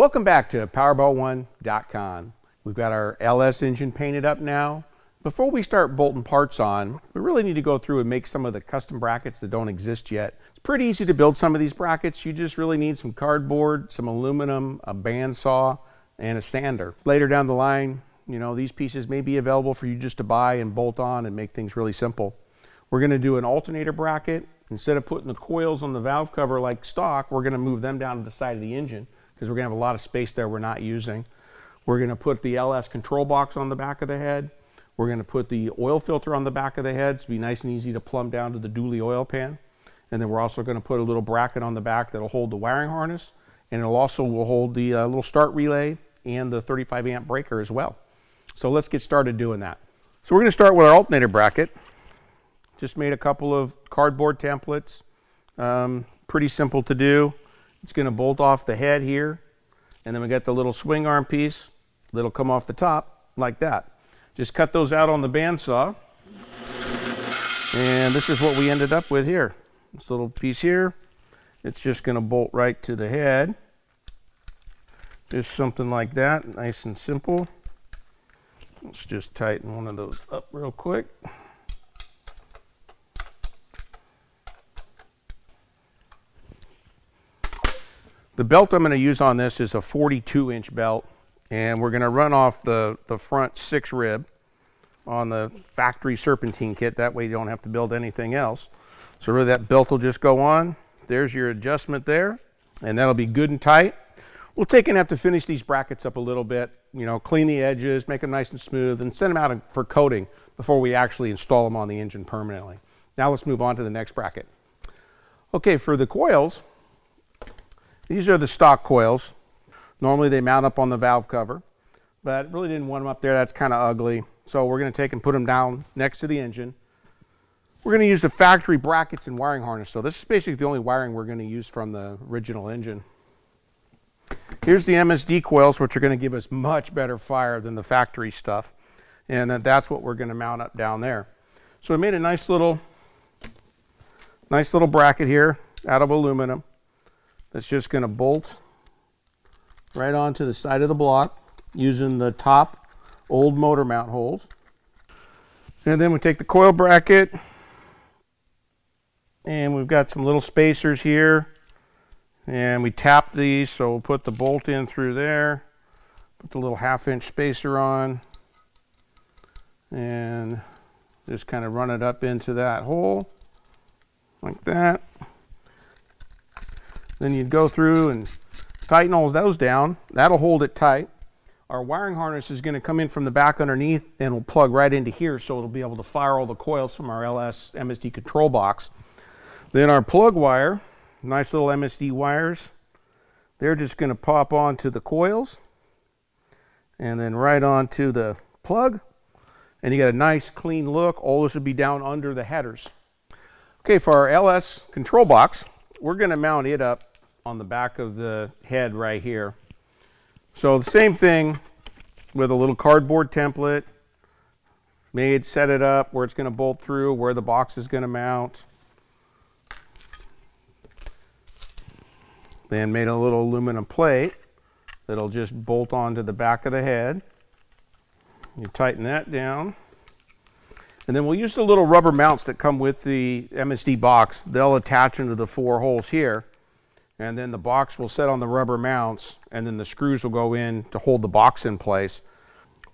Welcome back to Powerboat1.com. We've got our LS engine painted up now. Before we start bolting parts on, we really need to go through and make some of the custom brackets that don't exist yet. It's pretty easy to build some of these brackets. You just really need some cardboard, some aluminum, a bandsaw, and a sander. Later down the line, you know, these pieces may be available for you just to buy and bolt on and make things really simple. We're going to do an alternator bracket. Instead of putting the coils on the valve cover like stock, we're going to move them down to the side of the engine, because we're going to have a lot of space there we're not using. We're going to put the LS control box on the back of the head. We're going to put the oil filter on the back of the head. It's going to be nice and easy to plumb down to the dually oil pan. And then we're also going to put a little bracket on the back that'll hold the wiring harness. And it'll also will hold the little start relay and the 35 amp breaker as well. So let's get started doing that. So we're going to start with our alternator bracket. Just made a couple of cardboard templates. Pretty simple to do. It's going to bolt off the head here, and then we got the little swing arm piece that'll come off the top like that. Just cut those out on the bandsaw, and this is what we ended up with here. This little piece here, it's just going to bolt right to the head. Just something like that, nice and simple. Let's just tighten one of those up real quick. The belt I'm going to use on this is a 42-inch belt, and we're going to run off the front 6 rib on the factory serpentine kit. That way you don't have to build anything else. So really that belt will just go on. There's your adjustment there, and that'll be good and tight. We'll take and have to finish these brackets up a little bit, you know, clean the edges, make them nice and smooth, and send them out for coating before we actually install them on the engine permanently. Now let's move on to the next bracket. Okay, for the coils, these are the stock coils. Normally they mount up on the valve cover, but really didn't want them up there. That's kind of ugly. So we're going to take and put them down next to the engine. We're going to use the factory brackets and wiring harness. So this is basically the only wiring we're going to use from the original engine. Here's the MSD coils, which are going to give us much better fire than the factory stuff. And that's what we're going to mount up down there. So we made a nice little bracket here out of aluminum. That's just going to bolt right onto the side of the block using the top old motor mount holes. And then we take the coil bracket, and we've got some little spacers here, and we tap these, so we'll put the bolt in through there, put the little 1/2-inch spacer on, and just kind of run it up into that hole like that. Then you'd go through and tighten all those down. That'll hold it tight. Our wiring harness is going to come in from the back underneath and will plug right into here, so it'll be able to fire all the coils from our LS MSD control box. Then our plug wire, nice little MSD wires, they're just going to pop onto the coils and then right onto the plug. And you got a nice clean look. All this will be down under the headers. Okay, for our LS control box, we're going to mount it up on the back of the head right here. So the same thing with a little cardboard template made, set it up where it's going to bolt through, where the box is going to mount. Then made a little aluminum plate that'll just bolt onto the back of the head. You tighten that down. And then we'll use the little rubber mounts that come with the MSD box. They'll attach into the 4 holes here. And then the box will set on the rubber mounts, and then the screws will go in to hold the box in place.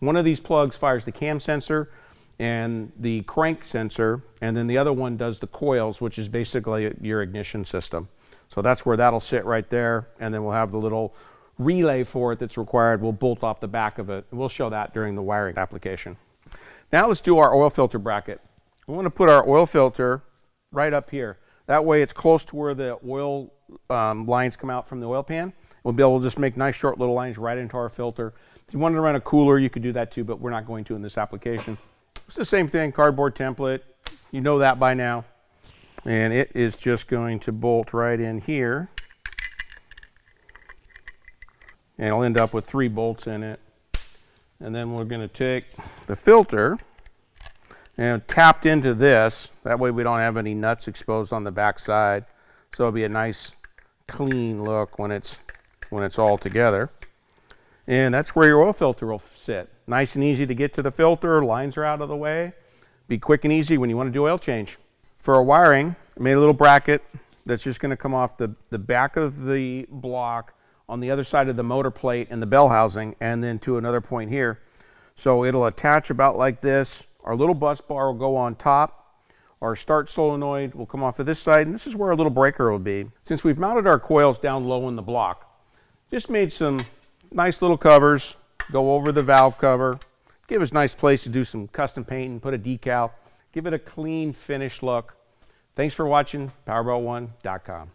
One of these plugs fires the cam sensor and the crank sensor, and then the other one does the coils, which is basically your ignition system. So that's where that'll sit right there, and then we'll have the little relay for it that's required. We'll bolt off the back of it. We'll show that during the wiring application. Now let's do our oil filter bracket. We want to put our oil filter right up here. That way it's close to where the oil lines come out from the oil pan. We'll be able to just make nice short little lines right into our filter. If you wanted to run a cooler, you could do that too, but we're not going to in this application. It's the same thing, cardboard template. You know that by now. And it is just going to bolt right in here. And it'll end up with 3 bolts in it. And then we're going to take the filter and tapped into this. That way we don't have any nuts exposed on the back side. So it'll be a nice clean look when it's all together. and that's where your oil filter will sit. Nice and easy to get to the filter, lines are out of the way. Be quick and easy when you want to do oil change. For our wiring, I made a little bracket that's just going to come off the back of the block on the other side of the motor plate and the bell housing, and then to another point here. So it'll attach about like this. Our little bus bar will go on top. Our start solenoid will come off of this side, and this is where our little breaker will be. Since we've mounted our coils down low in the block, just made some nice little covers, go over the valve cover, give us a nice place to do some custom paint and put a decal, give it a clean, finished look. Thanks for watching Powerboat1.com.